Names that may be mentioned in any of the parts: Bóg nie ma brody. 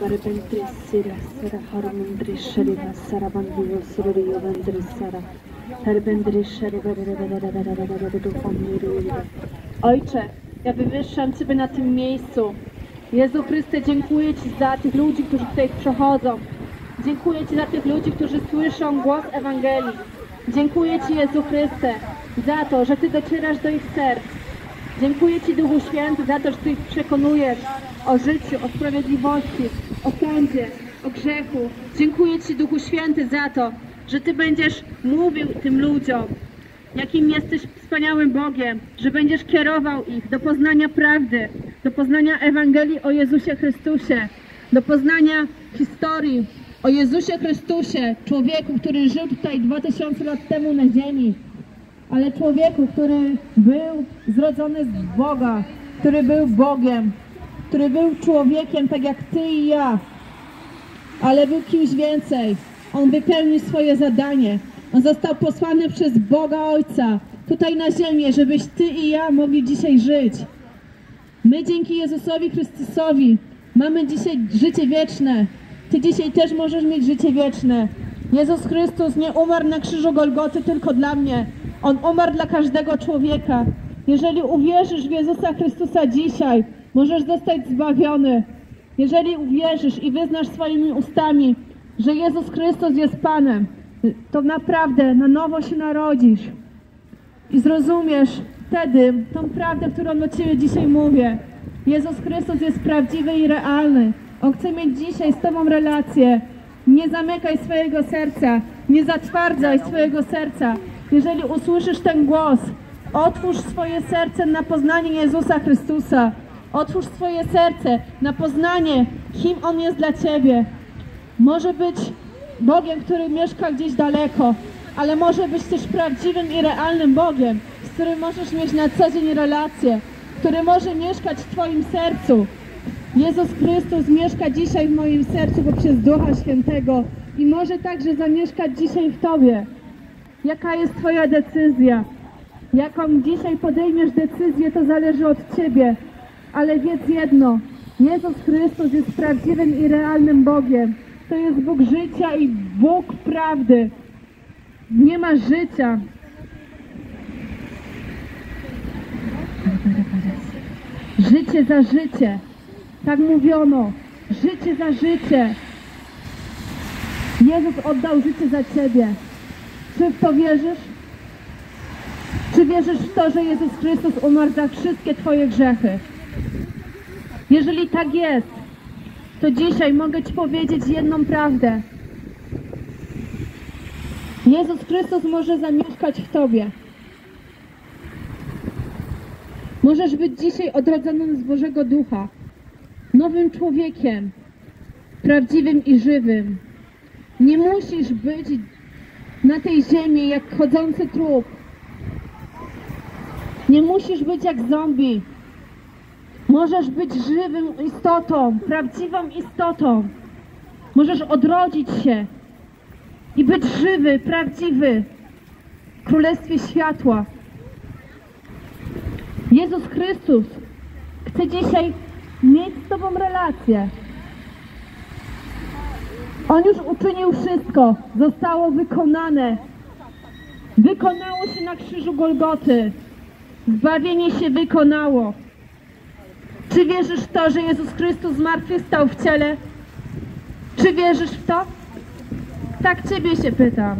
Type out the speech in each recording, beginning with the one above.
Parabantri Sira, Sara Harmandri Shariva, Sarabandu, Surio Vandri Sara, Parabantri Shariva, Ojcze, ja wywyższam Ciebie na tym miejscu. Jezu Chryste, dziękuję Ci za tych ludzi, którzy tutaj przechodzą. Dziękuję Ci za tych ludzi, którzy słyszą głos Ewangelii. Dziękuję Ci, Jezu Chryste, za to, że Ty docierasz do ich serc. Dziękuję Ci, Duchu Święty, za to, że Ty ich przekonujesz o życiu, o sprawiedliwości, o sądzie, o grzechu. Dziękuję Ci, Duchu Święty, za to, że Ty będziesz mówił tym ludziom, jakim jesteś wspaniałym Bogiem, że będziesz kierował ich do poznania prawdy, do poznania Ewangelii o Jezusie Chrystusie, do poznania historii o Jezusie Chrystusie, człowieku, który żył tutaj 2000 lat temu na ziemi, ale człowieku, który był zrodzony z Boga, który był Bogiem, który był człowiekiem tak jak Ty i ja, ale był kimś więcej. On wypełnił swoje zadanie. On został posłany przez Boga Ojca tutaj na ziemię, żebyś Ty i ja mogli dzisiaj żyć. My dzięki Jezusowi Chrystusowi mamy dzisiaj życie wieczne. Ty dzisiaj też możesz mieć życie wieczne. Jezus Chrystus nie umarł na krzyżu Golgoty tylko dla mnie. On umarł dla każdego człowieka. Jeżeli uwierzysz w Jezusa Chrystusa dzisiaj, możesz zostać zbawiony. Jeżeli uwierzysz i wyznasz swoimi ustami, że Jezus Chrystus jest Panem, to naprawdę na nowo się narodzisz i zrozumiesz wtedy tą prawdę, którą do Ciebie dzisiaj mówię. Jezus Chrystus jest prawdziwy i realny. On chce mieć dzisiaj z Tobą relację. Nie zamykaj swojego serca, nie zatwardzaj swojego serca. Jeżeli usłyszysz ten głos, otwórz swoje serce na poznanie Jezusa Chrystusa. Otwórz swoje serce na poznanie, kim On jest dla Ciebie. Może być Bogiem, który mieszka gdzieś daleko, ale może być też prawdziwym i realnym Bogiem, z którym możesz mieć na co dzień relacje, który może mieszkać w Twoim sercu. Jezus Chrystus mieszka dzisiaj w moim sercu poprzez Ducha Świętego i może także zamieszkać dzisiaj w Tobie. Jaka jest Twoja decyzja? Jaką dzisiaj podejmiesz decyzję, to zależy od Ciebie. Ale wiedz jedno, Jezus Chrystus jest prawdziwym i realnym Bogiem. To jest Bóg życia i Bóg prawdy. Nie ma życia. Życie za życie. Tak mówiono. Życie za życie. Jezus oddał życie za Ciebie. Czy w to wierzysz? Czy wierzysz w to, że Jezus Chrystus umarł za wszystkie Twoje grzechy? Jeżeli tak jest, to dzisiaj mogę Ci powiedzieć jedną prawdę. Jezus Chrystus może zamieszkać w Tobie. Możesz być dzisiaj odrodzonym z Bożego Ducha, nowym człowiekiem, prawdziwym i żywym. Nie musisz być na tej ziemi jak chodzący trup. Nie musisz być jak zombie. Możesz być żywą istotą, prawdziwą istotą. Możesz odrodzić się i być żywy, prawdziwy w Królestwie Światła. Jezus Chrystus chce dzisiaj mieć z Tobą relację. On już uczynił wszystko. Zostało wykonane. Wykonało się na krzyżu Golgoty. Zbawienie się wykonało. Czy wierzysz w to, że Jezus Chrystus zmartwychwstał w ciele? Czy wierzysz w to? Tak Ciebie się pytam.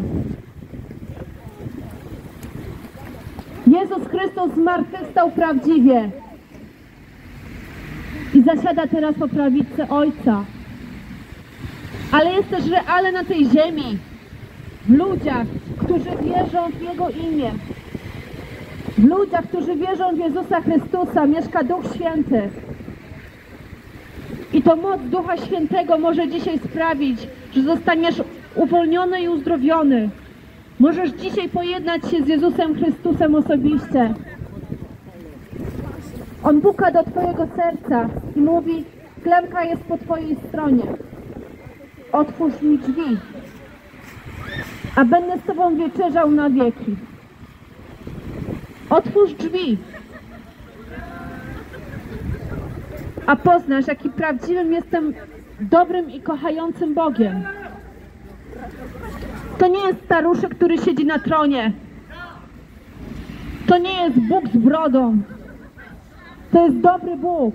Jezus Chrystus zmartwychwstał prawdziwie i zasiada teraz po prawicy Ojca. Ale jest też realny na tej ziemi, w ludziach, którzy wierzą w Jego imię. W ludziach, którzy wierzą w Jezusa Chrystusa, mieszka Duch Święty. I to moc Ducha Świętego może dzisiaj sprawić, że zostaniesz uwolniony i uzdrowiony. Możesz dzisiaj pojednać się z Jezusem Chrystusem osobiście. On puka do Twojego serca i mówi: klamka jest po Twojej stronie. Otwórz mi drzwi, a będę z Tobą wieczerzał na wieki. Otwórz drzwi, a poznasz, jakim prawdziwym jestem dobrym i kochającym Bogiem. To nie jest staruszek, który siedzi na tronie. To nie jest Bóg z brodą. To jest dobry Bóg,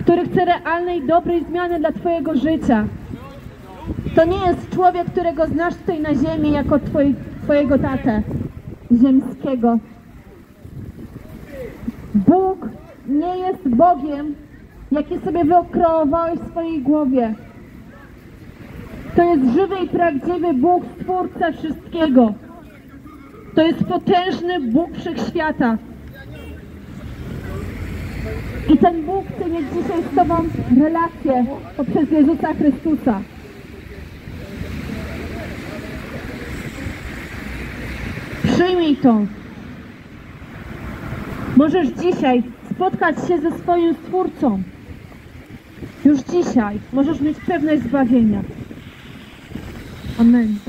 który chce realnej, dobrej zmiany dla twojego życia. To nie jest człowiek, którego znasz tutaj na ziemi jako twojego tatę ziemskiego. Bóg nie jest Bogiem, jaki sobie wykreowałeś w swojej głowie. To jest żywy i prawdziwy Bóg, Stwórca wszystkiego. To jest potężny Bóg Wszechświata. I ten Bóg chce mieć dzisiaj z tobą relację poprzez Jezusa Chrystusa. Przyjmij to. Możesz dzisiaj spotkać się ze swoim Stwórcą. Już dzisiaj możesz mieć pewność zbawienia. Amen.